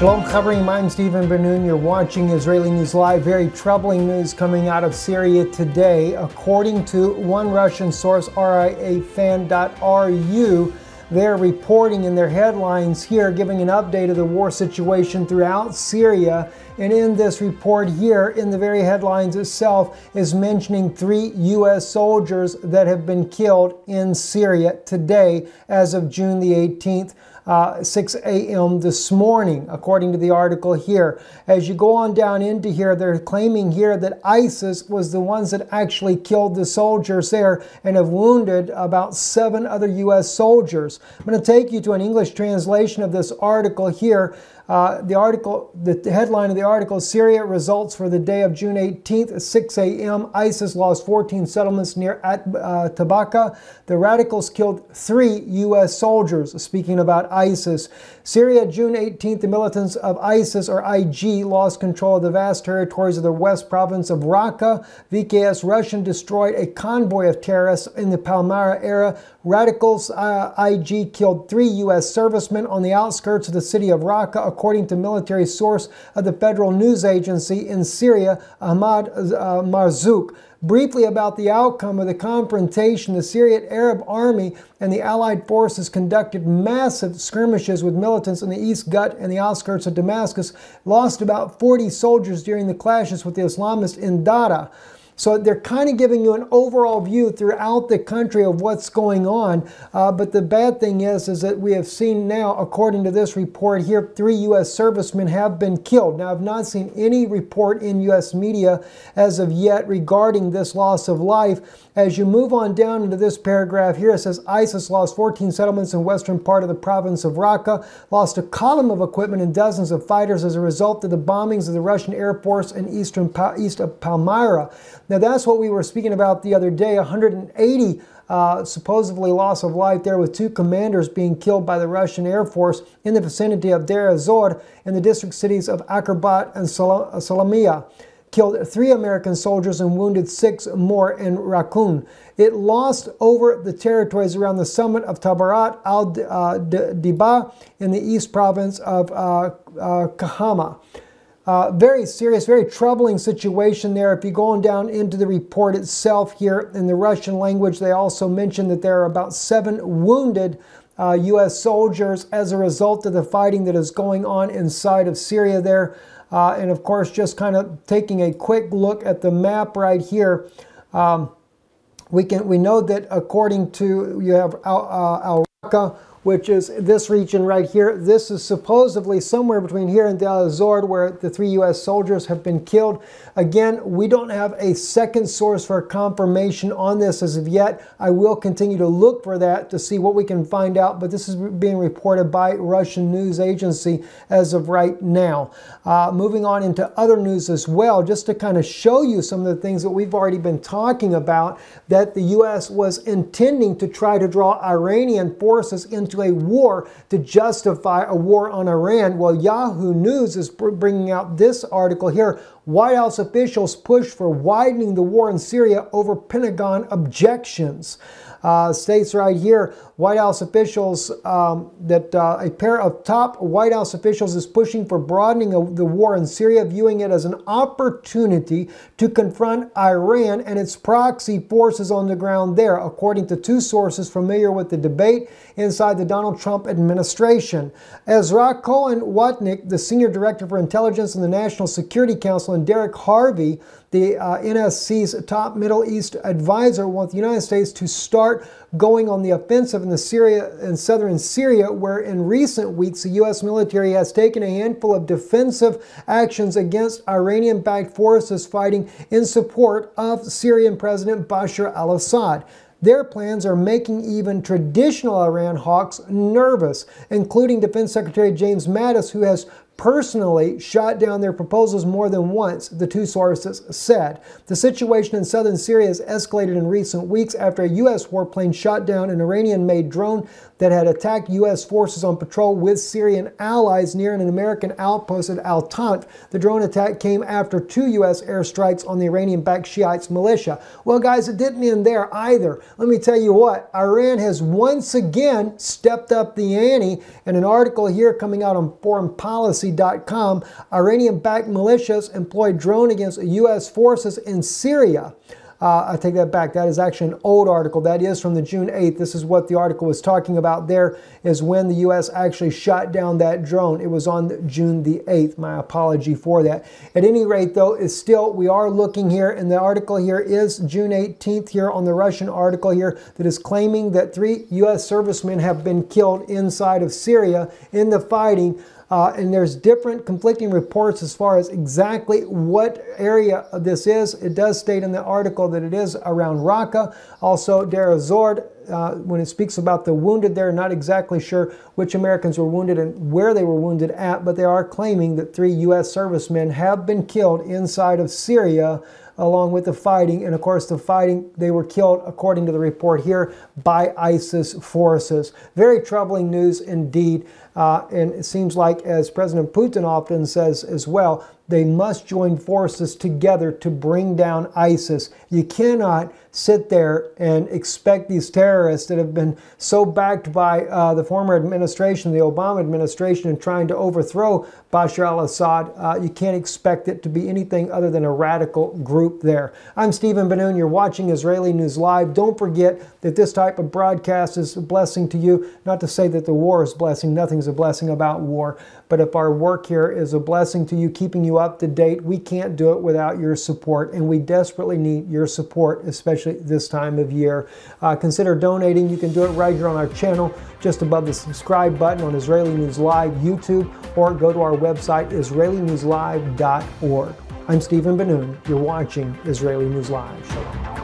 Shalom Chavrim, I'm Stephen Ben-Nun. You're watching Israeli News Live. Very troubling news coming out of Syria today. According to one Russian source, riafan.ru, they're reporting in their headlines here, giving an update of the war situation throughout Syria. And in this report here, in the very headlines itself, is mentioning 3 U.S. soldiers that have been killed in Syria today as of June the 18th. 6 a.m. this morning, according to the article here. As you go on down into here, they're claiming here that ISIS was the ones that actually killed the soldiers there and have wounded about 7 other U.S. soldiers. I'm going to take you to an English translation of this article here. The headline of the article, Syria results for the day of June 18th at 6 a.m. ISIS lost 14 settlements near Tabqa. The radicals killed 3 U.S. soldiers. Speaking about ISIS. Syria, June 18th, the militants of ISIS or IG lost control of the vast territories of the west province of Raqqa. VKS Russian destroyed a convoy of terrorists in the Palmyra area. Radicals IG killed 3 U.S. servicemen on the outskirts of the city of Raqqa, according to military source of the federal news agency in Syria, Ahmad Marzouk. Briefly about the outcome of the confrontation, the Syrian Arab Army and the Allied forces conducted massive skirmishes with militants in the East Gut and the outskirts of Damascus, lost about 40 soldiers during the clashes with the Islamists in Dara. So they're kind of giving you an overall view throughout the country of what's going on. But the bad thing is that we have seen now, according to this report here, 3 U.S. servicemen have been killed. Now, I've not seen any report in U.S. media as of yet regarding this loss of life. As you move on down into this paragraph here, it says ISIS lost 14 settlements in western part of the province of Raqqa, lost a column of equipment and dozens of fighters as a result of the bombings of the Russian Air Force in east of Palmyra. Now, that's what we were speaking about the other day, 180 supposedly loss of life there, with 2 commanders being killed by the Russian Air Force in the vicinity of Deir ez-Zor and the district cities of Akrabat and Salamia. Killed 3 American soldiers and wounded 6 more in Raqqa. It lost over the territories around the summit of Tabarat, Al-Dibah, in the east province of Kahama. Very serious, very troubling situation there. If you go on down into the report itself here in the Russian language, they also mentioned that there are about 7 wounded U.S. soldiers as a result of the fighting that is going on inside of Syria there. And of course, just kind of taking a quick look at the map right here, we know that according to, you have Al-Raqqa, which is this region right here. This is supposedly somewhere between here and Deir ez-Zor, where the 3 U.S. soldiers have been killed. Again, we don't have a second source for confirmation on this as of yet. I will continue to look for that to see what we can find out, but this is being reported by Russian news agency as of right now. Moving on into other news as well, just to kind of show you some of the things that we've already been talking about, that the U.S. was intending to try to draw Iranian forces into a war to justify a war on Iran. Well, Yahoo News is bringing out this article here. White House officials push for widening the war in Syria over Pentagon objections. States right here, White House officials, a pair of top White House officials is pushing for broadening of the war in Syria, viewing it as an opportunity to confront Iran and its proxy forces on the ground there, according to 2 sources familiar with the debate inside the Donald Trump administration. Ezra Cohen-Watnick, the senior director for intelligence in the National Security Council, and Derek Harvey, the NSC's top Middle East advisor, want the United States to start going on the offensive in southern Syria, where in recent weeks the U.S. military has taken a handful of defensive actions against Iranian-backed forces fighting in support of Syrian President Bashar al-Assad. Their plans are making even traditional Iran hawks nervous, including Defense Secretary James Mattis, who has personally shot down their proposals more than once, the 2 sources said. The situation in southern Syria has escalated in recent weeks after a U.S. warplane shot down an Iranian-made drone that had attacked U.S. forces on patrol with Syrian allies near an American outpost at Al-Tanf. The drone attack came after 2 U.S. airstrikes on the Iranian-backed Shiite militia. Well, guys, it didn't end there either. Let me tell you what, Iran has once again stepped up the ante, and an article here coming out on Foreign Policy Policy.com, Iranian-backed militias employ drone against U.S. forces in Syria. I take that back. That is actually an old article. That is from the June 8th. This is what the article was talking about. There is when the U.S. actually shot down that drone. It was on June the 8th. My apology for that. At any rate, though, is still, we are looking here, and the article here is June 18th here on the Russian article here that is claiming that 3 U.S. servicemen have been killed inside of Syria in the fighting. And there's different conflicting reports as far as exactly what area this is. It does state in the article that it is around Raqqa, also Deir ez-Zor. When it speaks about the wounded, they're not exactly sure which Americans were wounded and where they were wounded at, but they are claiming that 3 U.S. servicemen have been killed inside of Syria along with the fighting. And of course, the fighting, they were killed, according to the report here, by ISIS forces. Very troubling news indeed. And it seems like, as President Putin often says as well, they must join forces together to bring down ISIS. You cannot sit there and expect these terrorists that have been so backed by the former administration, the Obama administration, and trying to overthrow Bashar al-Assad. You can't expect it to be anything other than a radical group there. I'm Stephen Ben-Nun. You're watching Israeli News Live. Don't forget that this type of broadcast is a blessing to you. Not to say that the war is a blessing. Nothing's a blessing about war. But if our work here is a blessing to you, keeping you up to date, we can't do it without your support, and we desperately need your support, especially this time of year. Consider donating. You can do it right here on our channel, just above the subscribe button on Israeli News Live YouTube, or go to our website, israelinewslive.org. I'm Stephen Ben-Nun. You're watching Israeli News Live. Shalom.